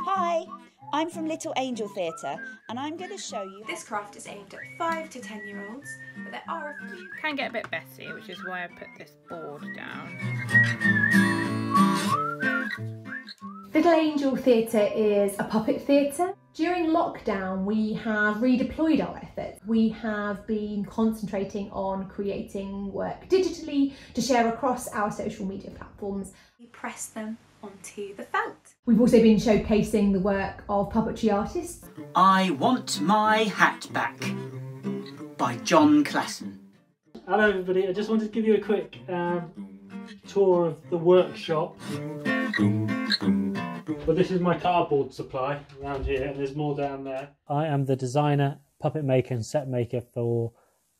Hi, I'm from Little Angel Theatre and I'm going to show you... This craft is aimed at 5- to 10-year-olds, but there are a few... Can get a bit messy, which is why I put this board down. Little Angel Theatre is a puppet theatre. During lockdown, we have redeployed our efforts. We have been concentrating on creating work digitally to share across our social media platforms. We press them onto the felt. We've also been showcasing the work of puppetry artists. I Want My Hat Back by John Klassen. Hello everybody, I just wanted to give you a quick tour of the workshop. But this is my cardboard supply around here, and there's more down there. I am the designer, puppet maker and set maker for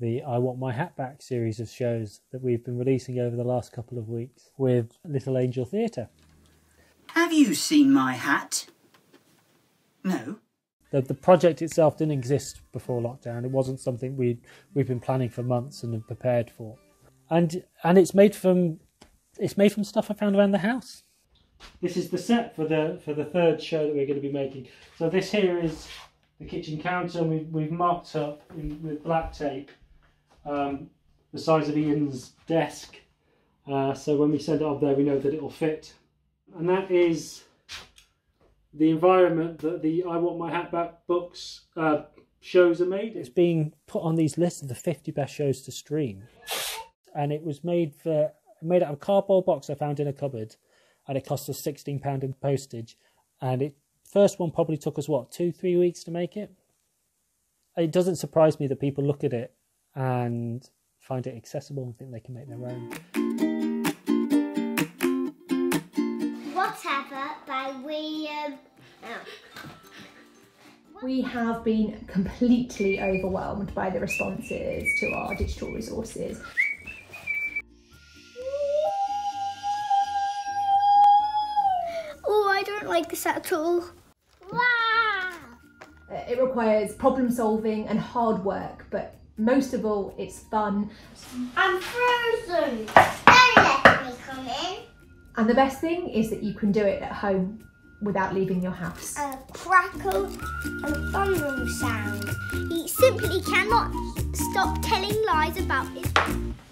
the I Want My Hat Back series of shows that we've been releasing over the last couple of weeks with Little Angel Theatre. Have you seen my hat? No. The project itself didn't exist before lockdown. It wasn't something we've been planning for months and have prepared for. And it's made from stuff I found around the house. This is the set for the third show that we're going to be making. So this here is the kitchen counter, and we've marked up with black tape the size of Ian's desk, so when we send it up there we know that it will fit. And that is the environment that the I Want My Hat Back books shows are made. It's being put on these lists of the 50 best shows to stream, and it was made out of a cardboard box I found in a cupboard. And it cost us £16 in postage, and it first one probably took us what, 2-3 weeks to make it. It doesn't surprise me that people look at it and find it accessible and think they can make their own. Whatever by William. We have been completely overwhelmed by the responses to our digital resources. Like this at all. Wow. It requires problem solving and hard work, but most of all it's fun. I'm frozen. Don't let me come in. And the best thing is that you can do it at home without leaving your house. A crackle and thunder sound. He simply cannot stop telling lies about his